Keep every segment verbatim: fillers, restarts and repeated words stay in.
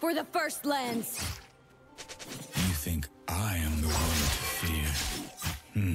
for the first lens. You think I am the one to fear? Hmm.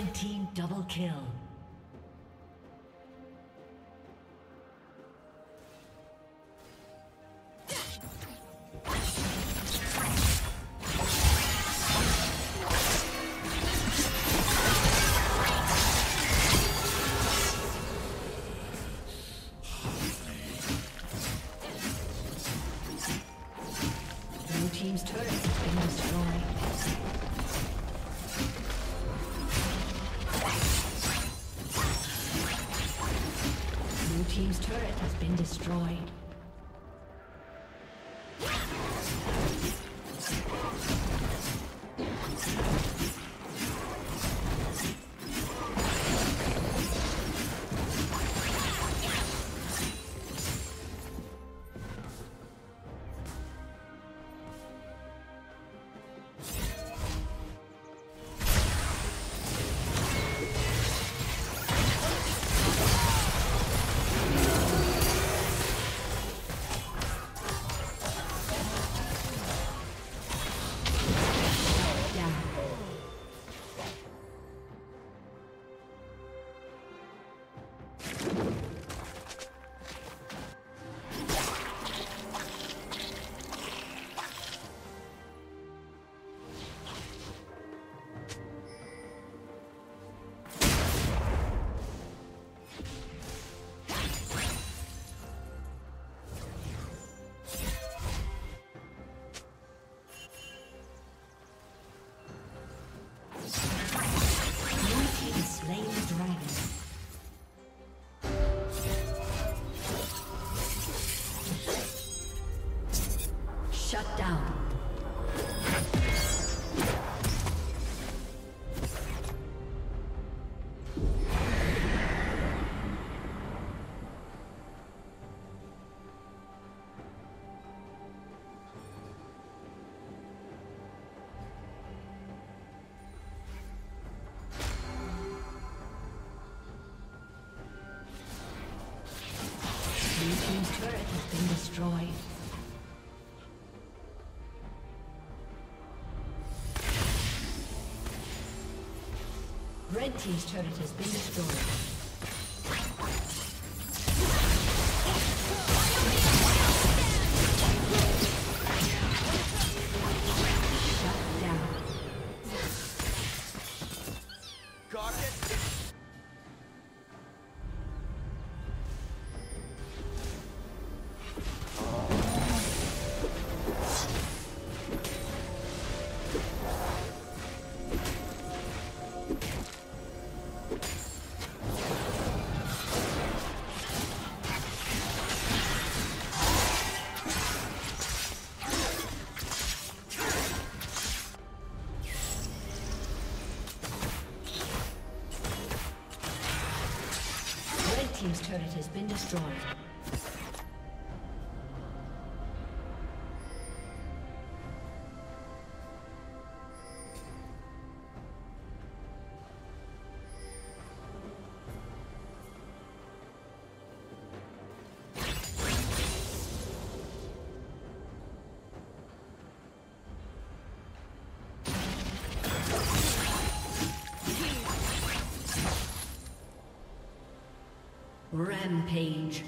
Red team double kill. Destroyed. Shut down. Your team's turret has been destroyed. Red team's turret has been destroyed. Team's turret has been destroyed. Rampage.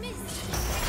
Miss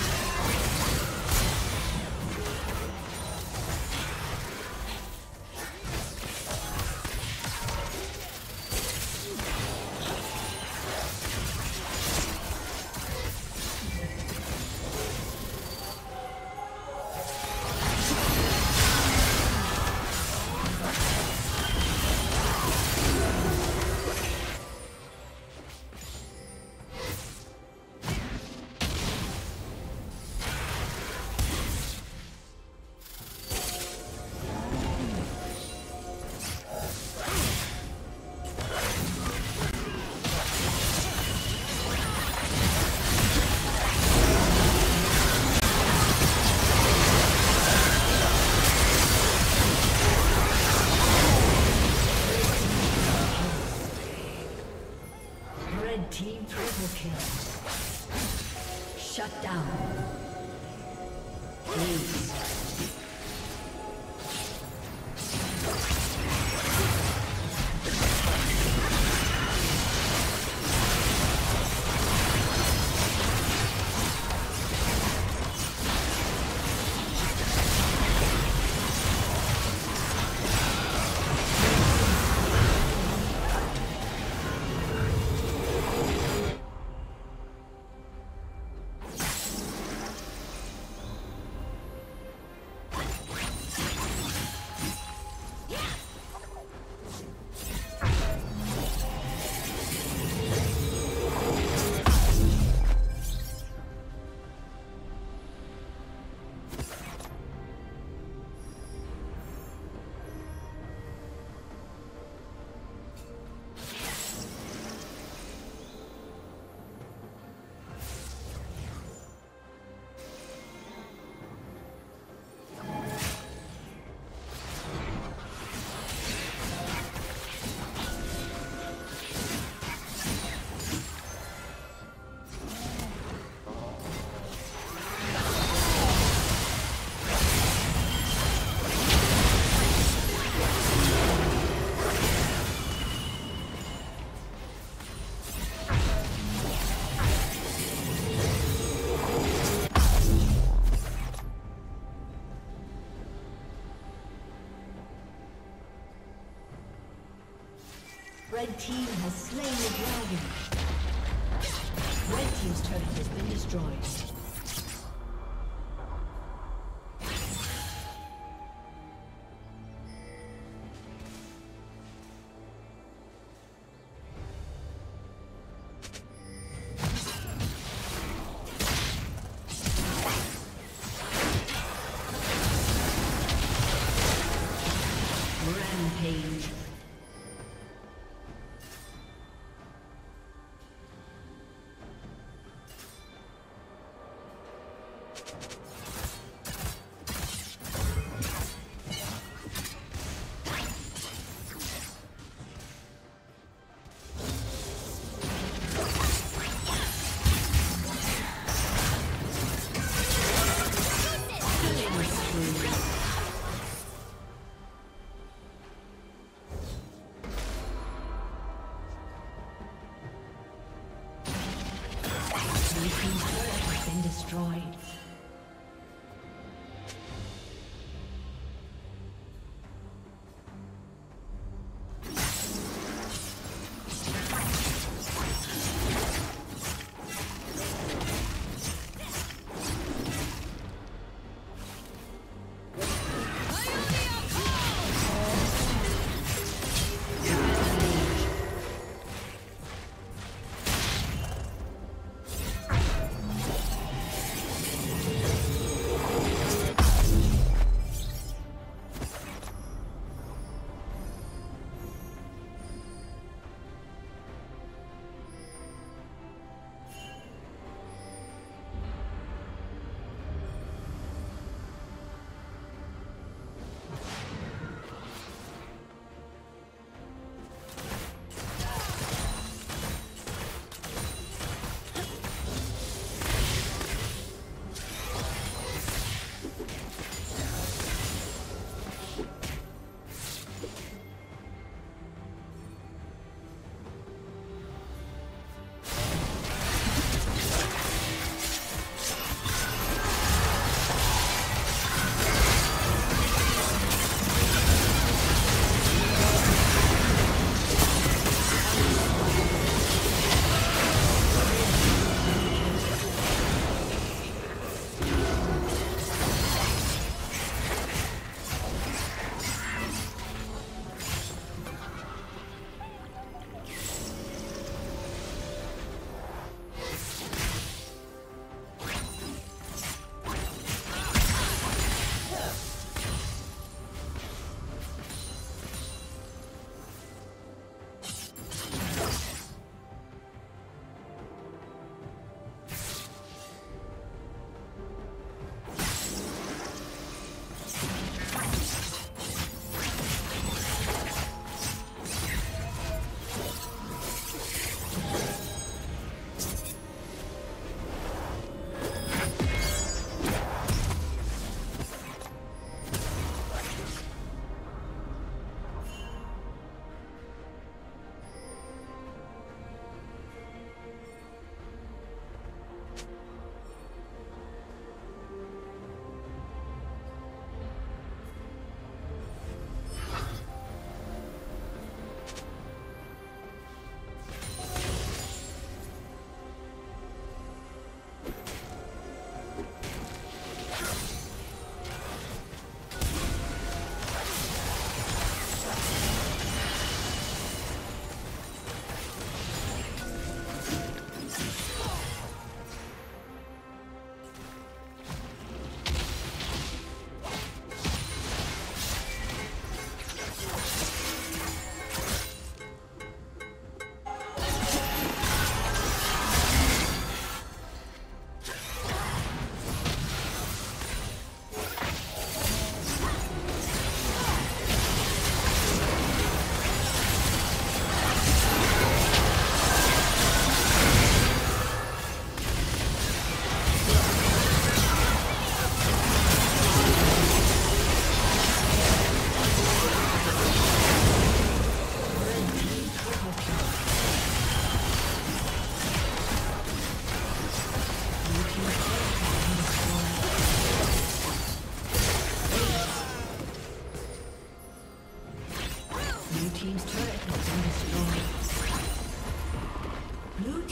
Red team triple kill. Shut down. Please. Red team has slain the dragon. Red team's turret has been destroyed.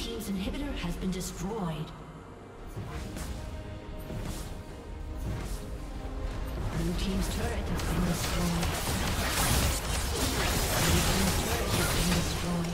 team's inhibitor has been destroyed. Blue team's turret has been destroyed. Blue team's turret has been destroyed.